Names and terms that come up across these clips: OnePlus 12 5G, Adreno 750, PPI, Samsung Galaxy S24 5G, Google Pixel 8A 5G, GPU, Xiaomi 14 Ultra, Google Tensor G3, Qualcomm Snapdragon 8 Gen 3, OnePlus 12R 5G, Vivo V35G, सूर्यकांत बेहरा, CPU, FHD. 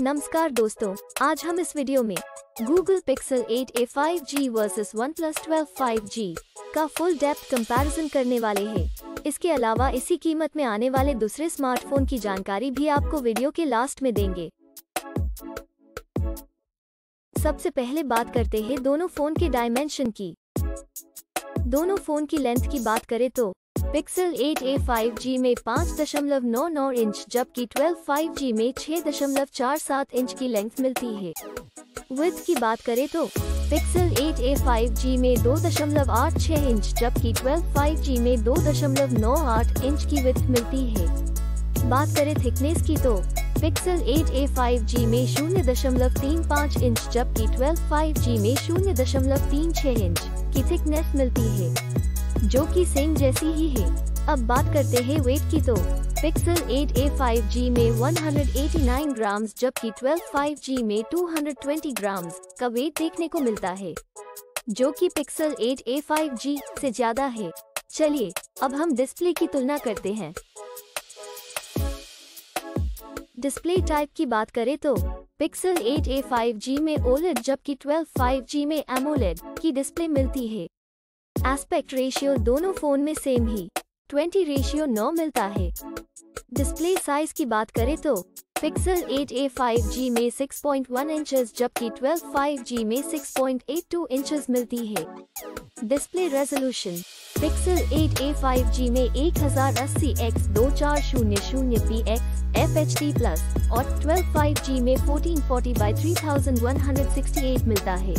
नमस्कार दोस्तों, आज हम इस वीडियो में Google Pixel 8A 5G versus OnePlus 12 5G का फुल डेप्थ कंपैरिजन करने वाले हैं। इसके अलावा इसी कीमत में आने वाले दूसरे स्मार्टफोन की जानकारी भी आपको वीडियो के लास्ट में देंगे। सबसे पहले बात करते हैं दोनों फोन के डायमेंशन की। दोनों फोन की लेंथ की बात करें तो पिक्सल 8A 5G में 5.99 इंच जबकि 12 5G में 6.47 इंच की लेंथ मिलती है। विड्थ की बात करें तो पिक्सल 8A 5G में 2.86 इंच जबकि 12 5G में 2.98 इंच की विड्थ मिलती है। बात करें थिकनेस की तो पिक्सल 8A 5G में 0.35 इंच जबकि 12 5G में 0.36 इंच की थिकनेस मिलती है, जो कि सेम जैसी ही है। अब बात करते हैं वेट की तो पिक्सल 8A 5G में 189 ग्राम्स जबकि 12 5G में 220 ग्राम्स का वेट देखने को मिलता है, जो कि पिक्सल 8A 5G से ज्यादा है। चलिए अब हम डिस्प्ले की तुलना करते हैं। डिस्प्ले टाइप की बात करें तो पिक्सल 8A 5G में ओलेड जबकि 12 5G में एमोलेड की डिस्प्ले मिलती है। एस्पेक्ट रेशियो दोनों फोन में सेम ही 20:9 मिलता है। डिस्प्ले साइज की बात करें तो पिक्सल 8A 5G में 6.1 इंचेस जबकि 12 5G में 6.82 इंचेस मिलती है। Display resolution pixel 8A 5G में 1080x2400px FHD प्लस और 12 5G में 1440x3168 मिलता है।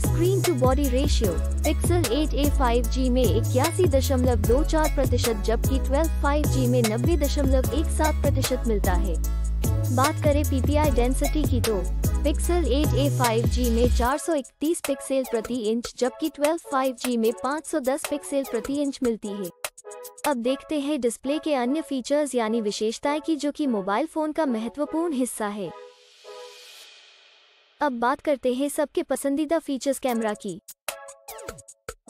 Screen to body ratio pixel 8A 5G में 81.24% जबकि 12 5G में 90.17% मिलता है। बात करें PPI डेंसिटी की तो पिक्सल 8A 5G में 431 पिक्सेल प्रति इंच जबकि 12 5G में 510 पिक्सेल प्रति इंच मिलती है। अब देखते हैं डिस्प्ले के अन्य फीचर्स यानी विशेषताएं की, जो कि मोबाइल फोन का महत्वपूर्ण हिस्सा है। अब बात करते हैं सबके पसंदीदा फीचर्स कैमरा की।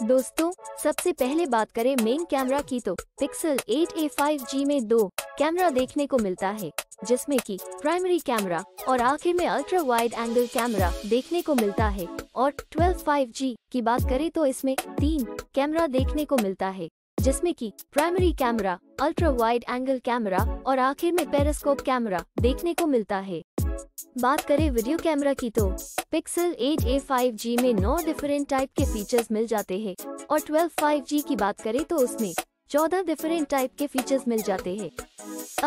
दोस्तों सबसे पहले बात करें मेन कैमरा की तो पिक्सल 8A 5G में 2 कैमरा देखने को मिलता है, जिसमें कि प्राइमरी कैमरा और आखिर में अल्ट्रा वाइड एंगल कैमरा देखने को मिलता है। और 12 5G की बात करें तो इसमें 3 कैमरा देखने को मिलता है, जिसमें कि primary camera, ultra wide angle camera और आखिर में पेरिस्कोप कैमरा देखने को मिलता है। बात करें वीडियो कैमरा की तो पिक्सल 8A 5G में 9 डिफरेंट टाइप के फीचर्स मिल जाते हैं और 12 5G की बात करें तो उसमें 14 डिफरेंट टाइप के फीचर्स मिल जाते हैं।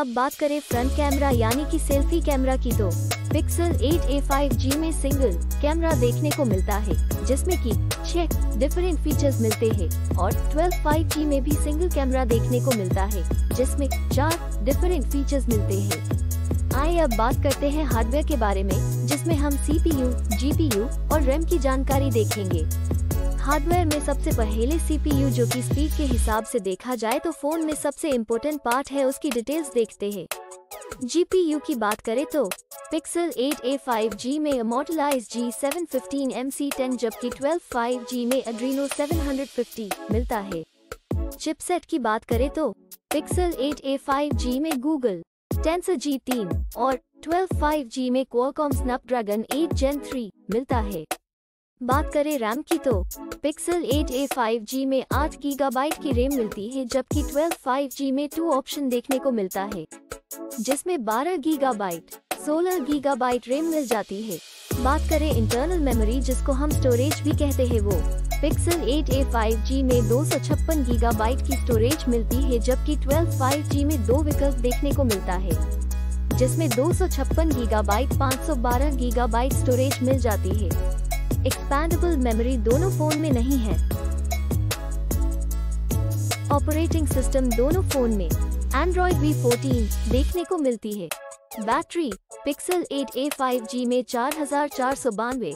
अब बात करें फ्रंट कैमरा यानी कि सेल्फी कैमरा की तो पिक्सल 8A 5G में सिंगल कैमरा देखने को मिलता है, जिसमें कि 6 डिफरेंट फीचर्स मिलते हैं और 12 5G में भी सिंगल कैमरा देखने को मिलता है, जिसमें 4 डिफरेंट फीचर्स मिलते हैं। आइए अब बात करते हैं हार्डवेयर के बारे में, जिसमें हम CPU, GPU और RAM की जानकारी देखेंगे। हार्डवेयर में सबसे पहले CPU, जो कि स्पीड के हिसाब से देखा जाए तो फोन में सबसे इम्पोर्टेंट पार्ट है, उसकी डिटेल्स देखते हैं। GPU की बात करें तो पिक्सल 8A 5G में इमॉर्टलाइज G715MC10 जबकि 12 5G में Adreno 750 मिलता है। चिपसेट की बात करें तो पिक्सल 8A 5G में Google Tensor G3 और 12 5G में Qualcomm Snapdragon 8 Gen 3 मिलता है। बात करें रैम की तो पिक्सल 8A 5G में 8 गीगाबाइट की रैम मिलती है जबकि 12 5G में 2 ऑप्शन देखने को मिलता है, जिसमें 12 गीगाबाइट, 16 गीगाबाइट रैम मिल जाती है। बात करें इंटरनल मेमोरी, जिसको हम स्टोरेज भी कहते हैं, वो पिक्सल 8A 5G में 256 गीगाबाइट की स्टोरेज मिलती है जबकि 12 5G में 2 विकल्प देखने को मिलता है, जिसमें 256 गीगाबाइट, 512 गीगाबाइट स्टोरेज मिल जाती है। एक्सपेंडेबल मेमोरी दोनों फोन में नहीं है। ऑपरेटिंग सिस्टम दोनों फोन में एंड्रॉइड V14 देखने को मिलती है। बैटरी पिक्सल 8A 5G में 4492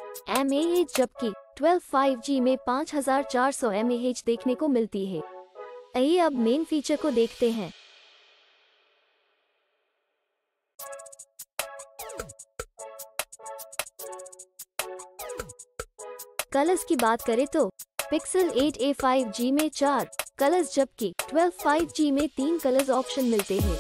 mAh जबकि 12 5G में 5400 mAh देखने को मिलती है। आइए अब मेन फीचर को देखते हैं। कलर्स की बात करें तो पिक्सल 8A 5G में 4 कलर्स, जबकि 12 5G में 3 कलर्स ऑप्शन मिलते हैं।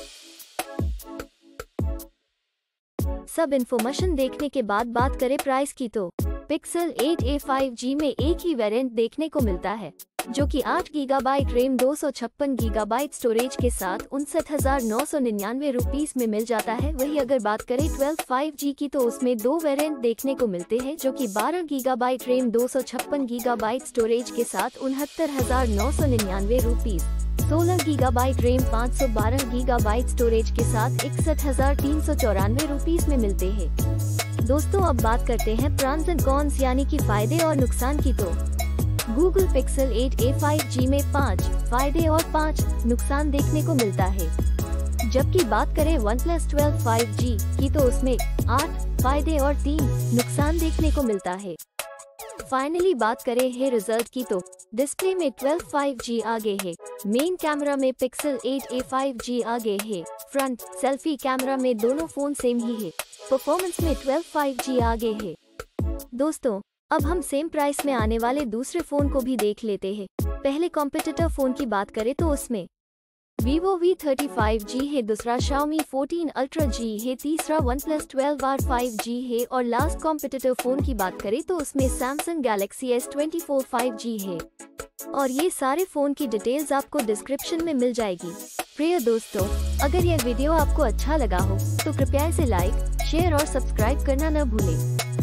सब इन्फॉर्मेशन देखने के बाद बात करें प्राइस की तो पिक्सल 8A 5G में एक ही वेरिएंट देखने को मिलता है जो कि 8 GB रैम 256 GB स्टोरेज के साथ 59,999 रुपीस में मिल जाता है। वही अगर बात करें 12 5G की तो उसमें दो वेरिएंट देखने को मिलते हैं जो कि 12 GB रैम 256 GB स्टोरेज के साथ 69,999 rupees, 16 GB RAM 512 GB storage के साथ 61,394 रुपीस में मिलते हैं। दोस्तों अब बात करते हैं प्रॉन्स एंड कॉन्स यानी कि फायदे और नुकसान की तो Google Pixel 8A 5G में 5 फायदे और 5 नुकसान देखने को मिलता है, जबकि बात करें OnePlus 12 5G की तो उसमें 8 फायदे और 3 नुकसान देखने को मिलता है। फाइनली बात करें है रिजल्ट की तो डिस्प्ले में 12 5G आगे है, मेन कैमरा में Pixel 8A 5G आगे है, फ्रंट सेल्फी कैमरा में दोनों फोन सेम ही है, परफॉर्मेंस में 12 5G आगे है। दोस्तों अब हम सेम प्राइस में आने वाले दूसरे फोन को भी देख लेते हैं। पहले कॉम्पिटिटर फोन की बात करें तो उसमें Vivo V35G है, दूसरा Xiaomi 14 Ultra G है, तीसरा OnePlus 12R 5G है और लास्ट कॉम्पिटिटर फोन की बात करें तो उसमें Samsung Galaxy S24 5G है। और ये सारे फोन की डिटेल्स आपको डिस्क्रिप्शन में मिल जाएगी। प्रिय दोस्तों अगर यह वीडियो आपको अच्छा लगा हो तो कृपया इसे लाइक, शेयर और सब्सक्राइब करना न भूलें।